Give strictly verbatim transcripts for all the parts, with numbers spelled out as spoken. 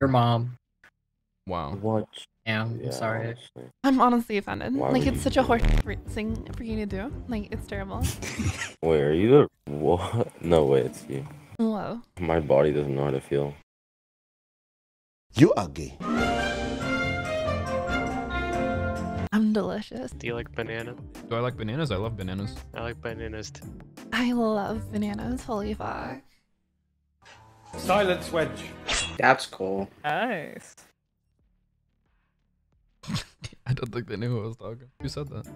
your mom. Wow. What? Yeah, I'm yeah, sorry. Honestly. I'm honestly offended. Why like, it's such a horse thing for you to do. Like, it's terrible. Wait, are you the... What? No, wait, it's you. Hello. My body doesn't know how to feel. You are gay. I'm delicious. Do you like banana? Do I like bananas? I love bananas. I like bananas too. I love bananas. Holy fuck. Silent switch. That's cool. Nice. I don't think they knew who I was talking. Who said that? I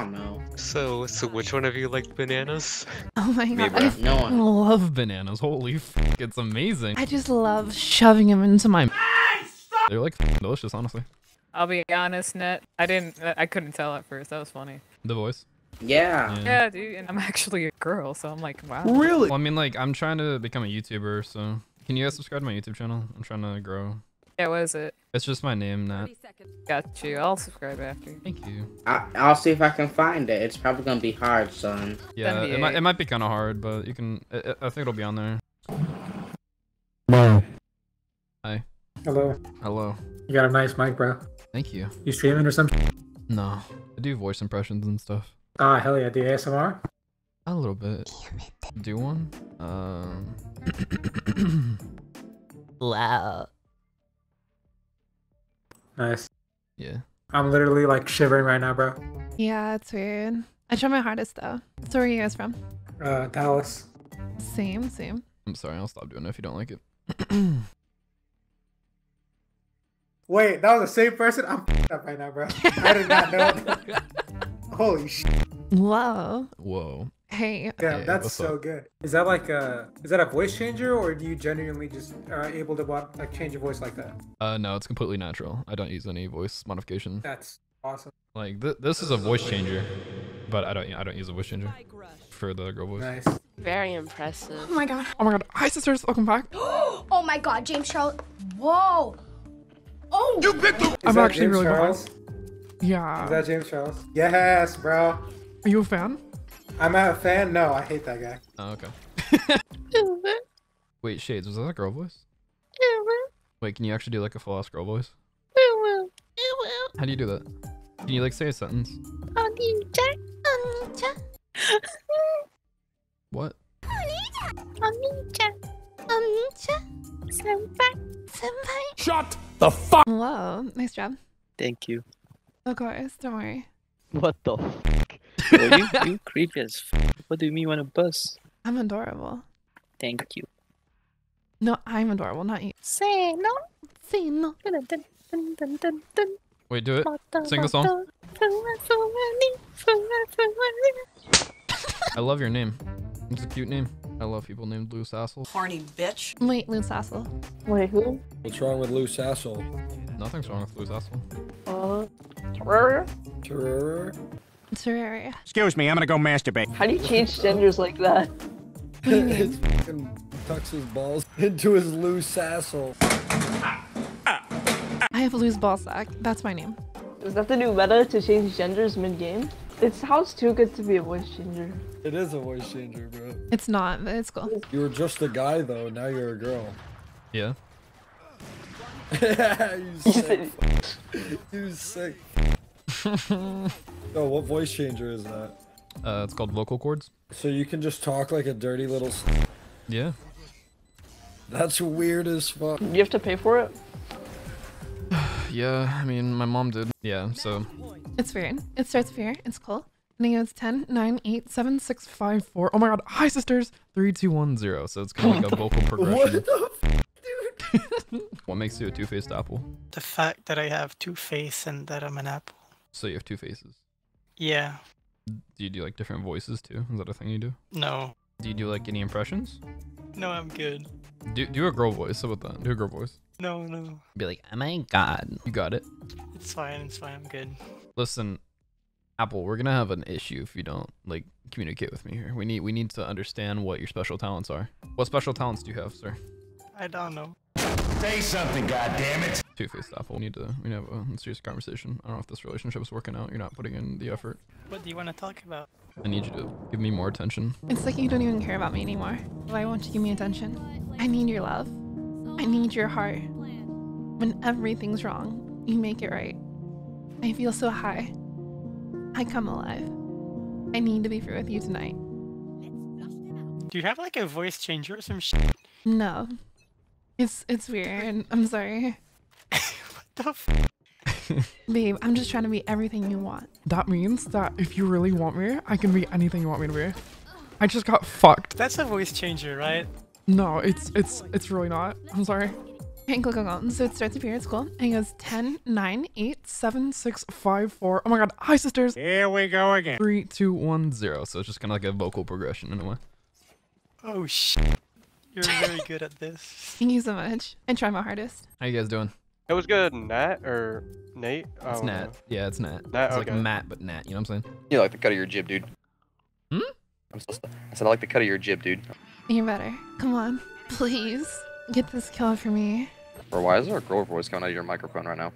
don't know. So, so which one of you liked bananas? Oh my god, I no one. love bananas. Holy fuck, it's amazing. I just love shoving them into my. Hey, They're like delicious, honestly. I'll be honest, Net. I didn't. I couldn't tell at first. That was funny. The voice. Yeah. Yeah, yeah dude. And I'm actually a girl, so I'm like, wow. Really? Well, I mean, like, I'm trying to become a YouTuber, so can you guys subscribe to my YouTube channel? I'm trying to grow. Yeah, what is it? It's just my name, Nat. Got you. I'll subscribe after. Thank you. I I'll see if I can find it. It's probably gonna be hard, son. Yeah, it might it might be kind of hard, but you can. I, I think it'll be on there. Wow. Hi. Hello. Hello. You got a nice mic, bro. Thank you. You streaming or something? No, I do voice impressions and stuff. Ah, hell yeah. Do you A S M R? A little bit. Do one? Um. Wow. Nice. Yeah. I'm literally like shivering right now, bro. Yeah, it's weird. I try my hardest though. So where are you guys from? Uh, Dallas. Same, same. I'm sorry, I'll stop doing it if you don't like it. Wait, that was the same person? I'm f***ed up right now, bro. I did not know. Holy shit. Whoa. Whoa. Hey. Yeah, hey, that's so up? good. Is that like a is that a voice changer, or do you genuinely just are able to like change your voice like that? Uh, no, it's completely natural. I don't use any voice modification. That's awesome. Like th this is a voice changer, but I don't I don't use a voice changer for the girl voice. Nice. Very impressive. Oh my god. Oh my god. Hi sisters, welcome back. Oh my god, James Charles. Whoa. Oh. You picked him. I'm actually James really Charles? Yeah. Is that James Charles? Yes, bro. Are you a fan? I'm not a fan. No, I hate that guy. Oh, okay. Wait, Shades, was that a girl voice? Wait, can you actually do like a full ass girl voice? How do you do that? Can you like say a sentence? What? Shut the fuck. Hello, nice job. Thank you. Of course, don't worry. What the fuck? Yo, you, you creepy as f. What do you mean you want to buzz? I'm adorable. Thank you. No, I'm adorable, not you. Say no. Say no. Wait, do it. Sing the song. I love your name. It's a cute name. I love people named Loose Asshole. Horny bitch. Wait, Loose Asshole. Wait, who? What's wrong with Loose Asshole? Nothing's wrong with Loose Asshole. Uh, Terraria? Terraria? Terraria. Excuse me, I'm gonna go masturbate. How do you change genders like that? He tucks his balls into his loose asshole. Ah, ah, ah. I have a loose ball sack. That's my name. Is that the new meta to change genders mid-game? It's how's too good to be a voice changer. It is a voice changer, bro. It's not, but it's cool. You were just a guy though, now you're a girl. Yeah. You sick. You sick. Oh, what voice changer is that? Uh, it's called vocal cords. So you can just talk like a dirty little s. Yeah. That's weird as fuck. You have to pay for it? Yeah, I mean, my mom did. Yeah, so. It's weird. It starts with here. It's cool. I think it's ten, nine, eight, seven, six, five, four. Oh my god. Hi, sisters. three, two, one, zero. So it's kind of like a vocal progression. What the fuck? What makes you a two-faced apple? The fact that I have two faces and that I'm an apple. So you have two faces? Yeah. Do you do like different voices too? Is that a thing you do? No. Do you do like any impressions? No, I'm good. Do do a girl voice. How about that? Do a girl voice. No, no. Be like, oh my god. You got it. It's fine. It's fine. I'm good. Listen, Apple, we're gonna have an issue if you don't like communicate with me here. We need we need to understand what your special talents are. What special talents do you have, sir? I don't know. Say something, goddammit! Two-faced apple. We need to we need to have a serious conversation. I don't know if this relationship is working out. You're not putting in the effort. What do you want to talk about? I need you to give me more attention. It's like you don't even care about me anymore. Why won't you give me attention? I need your love. I need your heart. When everything's wrong, you make it right. I feel so high. I come alive. I need to be free with you tonight. Do you have like a voice changer or some shit? No. It's it's weird. I'm sorry. What the f? Babe, I'm just trying to be everything you want. That means that if you really want me, I can be anything you want me to be. I just got fucked. That's a voice changer, right? No, it's it's it's really not. I'm sorry. Okay, go, go, go. So it starts up here at school and it goes ten, nine, eight, seven, six, five, four. Oh my god. Hi, sisters. Here we go again. three, two, one, zero. So it's just kind of like a vocal progression in a way. Oh, shit. You're very good at this. Thank you so much. I try my hardest. How you guys doing? It was good, Nat or Nate? It's oh, Nat. No. Yeah, it's Nat. Nat it's okay. Like Matt, but Nat. You know what I'm saying? You like the cut of your jib, dude. Hmm? I'm supposed to... I said I like the cut of your jib, dude. You're better. Come on. Please. Get this kill for me. Or why is there a girl voice coming out of your microphone right now?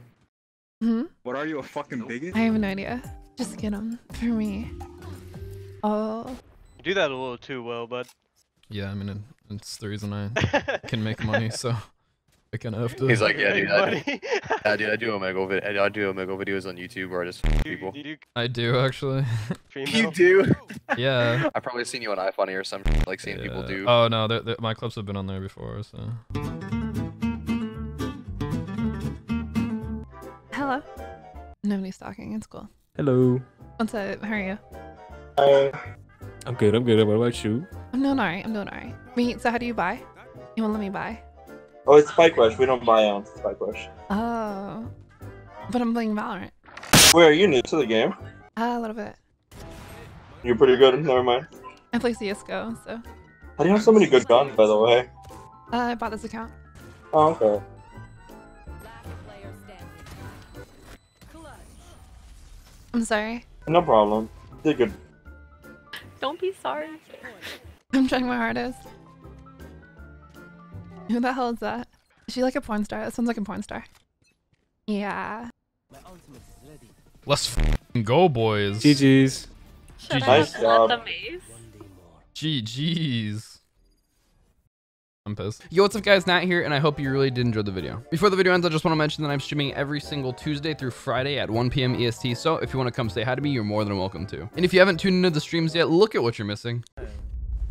Hmm? What are you, a fucking bigot? I have no idea. Just get him. For me. Oh. You do that a little too well, bud. Yeah, I mean, it's the reason I can make money, so... I kind of have to... He's like, yeah, dude, I do, yeah, dude, I do Omegle vid I do Omegle videos on YouTube where I just f*** people. Do you... I do, actually. You do? Yeah. I've probably seen you on iFunny or something, like seeing yeah. people do... Oh, no, they're, they're, my clips have been on there before, so... Hello. Nobody's talking, it's cool. Hello. What's up, how are you? Hi. Uh, I'm good, I'm good, what about you? I'm doing alright, I'm doing alright. Wait, so how do you buy? You wanna let me buy? Oh, it's Spike Rush. We don't buy on Spike Rush. Oh. But I'm playing Valorant. Wait, are you new to the game? Uh, a little bit. You're pretty good. Never mind. I play C S G O, so. How do you have so many good guns, by the way? Uh, I bought this account. Oh, okay. I'm sorry. No problem. You're good. Don't be sorry. I'm trying my hardest. Who the hell is that? Is she like a porn star? That sounds like a porn star. Yeah. Let's f***ing go, boys. G G's. G G's. Nice job. G G's. I'm pissed. Yo, what's up guys, Nat here, and I hope you really did enjoy the video. Before the video ends, I just want to mention that I'm streaming every single Tuesday through Friday at one P M E S T, so if you want to come say hi to me, you're more than welcome to. And if you haven't tuned into the streams yet, look at what you're missing.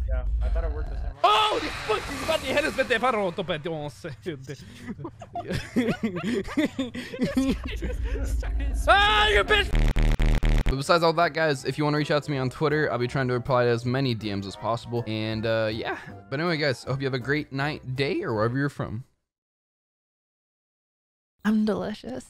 Yeah, I thought it worked the same way. Oh, the fuck! What the hell is with the Valorant? Ah, you bitch! But besides all that, guys, if you want to reach out to me on Twitter, I'll be trying to reply to as many D Ms as possible. And, uh, yeah. But anyway, guys, I hope you have a great night, day, or wherever you're from. I'm delicious.